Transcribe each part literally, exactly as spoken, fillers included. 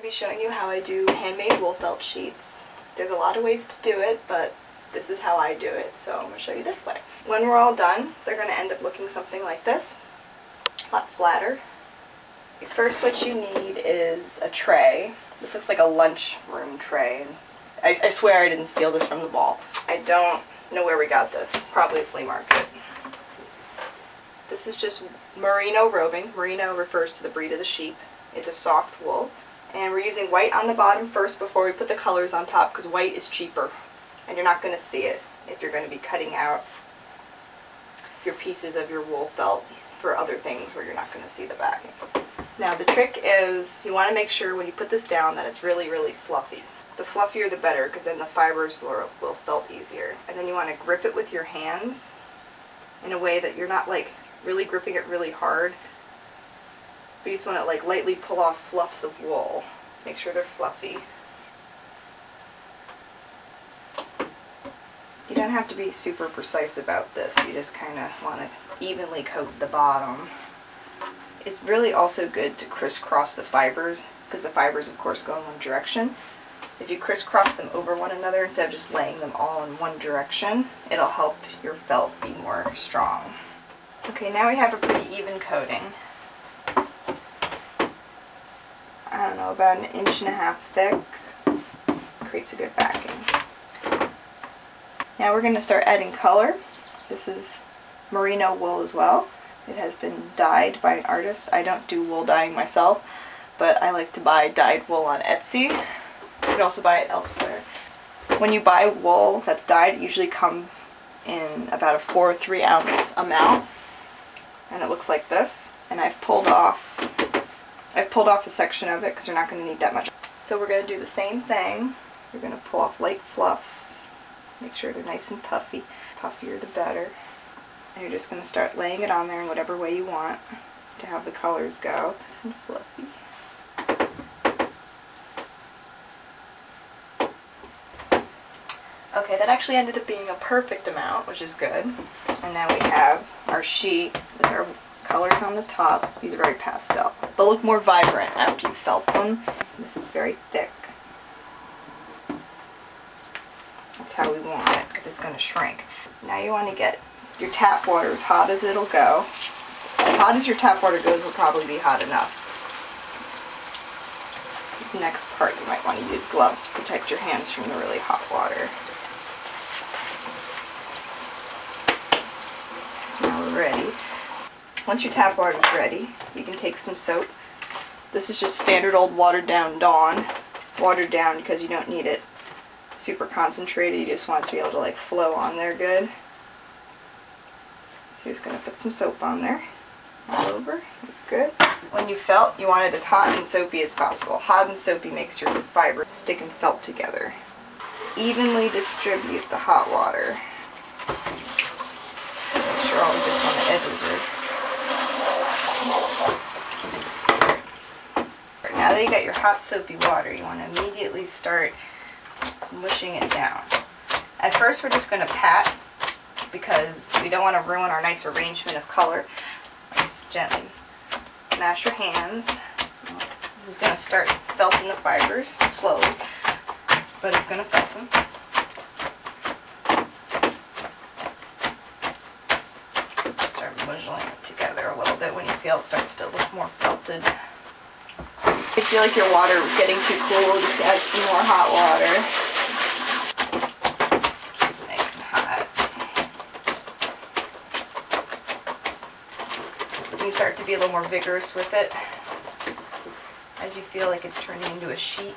going to be showing you how I do handmade wool felt sheets. There's a lot of ways to do it, but this is how I do it, so I'm going to show you this way. When we're all done, they're going to end up looking something like this, a lot flatter. First, what you need is a tray. This looks like a lunchroom tray. I, I swear I didn't steal this from the mall. I don't know where we got this. Probably a flea market. This is just merino roving. Merino refers to the breed of the sheep. It's a soft wool. And we're using white on the bottom first before we put the colors on top, because white is cheaper. And you're not going to see it if you're going to be cutting out your pieces of your wool felt for other things where you're not going to see the back. Now the trick is you want to make sure when you put this down that it's really, really fluffy. The fluffier the better, because then the fibers will, will felt easier. And then you want to grip it with your hands in a way that you're not like really gripping it really hard. But you just want to like lightly pull off fluffs of wool. Make sure they're fluffy. You don't have to be super precise about this. You just kind of want to evenly coat the bottom. It's really also good to crisscross the fibers, because the fibers of course go in one direction. If you crisscross them over one another instead of just laying them all in one direction, it'll help your felt be more strong. Okay, now we have a pretty even coating. I don't know, about an inch and a half thick. Creates a good backing. Now we're going to start adding color. This is merino wool as well. It has been dyed by an artist. I don't do wool dyeing myself, but I like to buy dyed wool on Etsy. You can also buy it elsewhere. When you buy wool that's dyed, it usually comes in about a four or three ounce amount, and it looks like this. And I've pulled off, I've pulled off a section of it because you're not going to need that much. So we're going to do the same thing. We're going to pull off light fluffs. Make sure they're nice and puffy. Puffier the better. And you're just going to start laying it on there in whatever way you want to have the colors go. Nice and fluffy. Okay, that actually ended up being a perfect amount, which is good. And now we have our sheet with our colors on the top. These are very pastel. They'll look more vibrant after you felt them. This is very thick. That's how we want it, because it's going to shrink. Now you want to get your tap water as hot as it'll go. As hot as your tap water goes will probably be hot enough. The next part you might want to use gloves to protect your hands from the really hot water. Now we're ready. Once your tap water is ready, you can take some soap. This is just standard old watered down Dawn. Watered down because you don't need it super concentrated, you just want it to be able to like flow on there good. So you're just going to put some soap on there, all over, that's good. When you felt, you want it as hot and soapy as possible. Hot and soapy makes your fiber stick and felt together. Evenly distribute the hot water. Make sure all the bits on the edges are. Now that you got your hot soapy water, you want to immediately start mushing it down. At first we're just going to pat, because we don't want to ruin our nice arrangement of color. Just gently mash your hands. This is going to start felting the fibers slowly, but it's going to felt them. Start muddling it together a little bit when you feel it starts to look more felted. If you feel like your water is getting too cool, we'll just add some more hot water. Start to be a little more vigorous with it as you feel like it's turning into a sheet.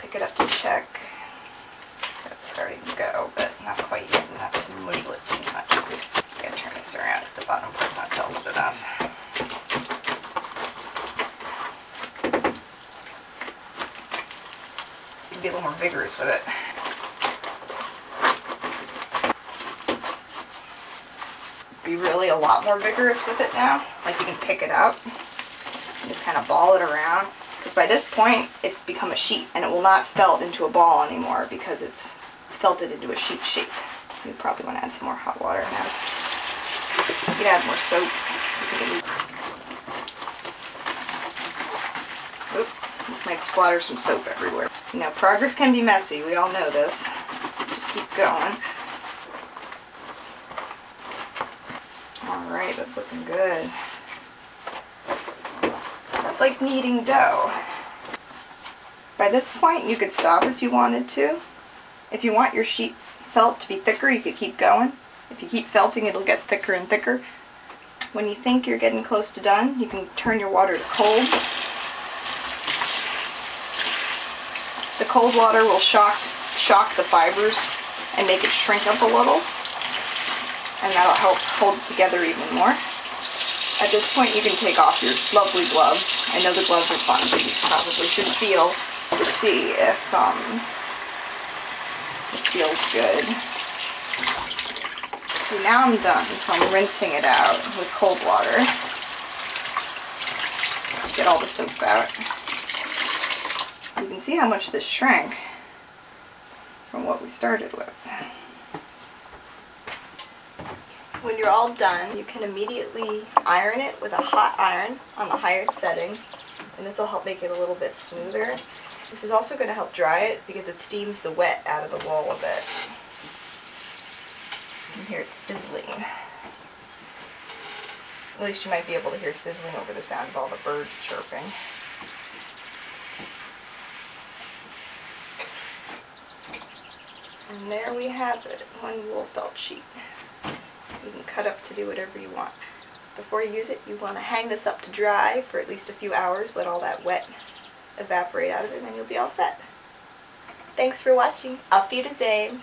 Pick it up to check. That's starting to go, but not quite yet enough to muddle it too much. I'm going to turn this around because the bottom part's not tilted enough. You can be a little more vigorous with it. Be really a lot more vigorous with it now. Like you can pick it up and just kind of ball it around, because by this point it's become a sheet and it will not felt into a ball anymore because it's felted into a sheet shape. You probably want to add some more hot water now. You can add more soap. You can get... Oop, it's else might splatter some soap everywhere. Now, progress can be messy. We all know this. Just keep going. Alright, that's looking good. That's like kneading dough. By this point, you could stop if you wanted to. If you want your sheet felt to be thicker, you could keep going. If you keep felting, it'll get thicker and thicker. When you think you're getting close to done, you can turn your water to cold. The cold water will shock, shock the fibers and make it shrink up a little, and that'll help hold it together even more. At this point, you can take off your lovely gloves. I know the gloves are fun, but you probably should feel to see if um, it feels good. So now I'm done, so I'm rinsing it out with cold water. Get all the soap out. You can see how much this shrank from what we started with. When you're all done, you can immediately iron it with a hot iron on the higher setting, and this will help make it a little bit smoother. This is also going to help dry it because it steams the wet out of the wool a bit. You can hear it sizzling. At least you might be able to hear sizzling over the sound of all the birds chirping. And there we have it, one wool felt sheet. You can cut up to do whatever you want. Before you use it, you want to hang this up to dry for at least a few hours, let all that wet evaporate out of it, and then you'll be all set. Thanks for watching. Auf Wiedersehen.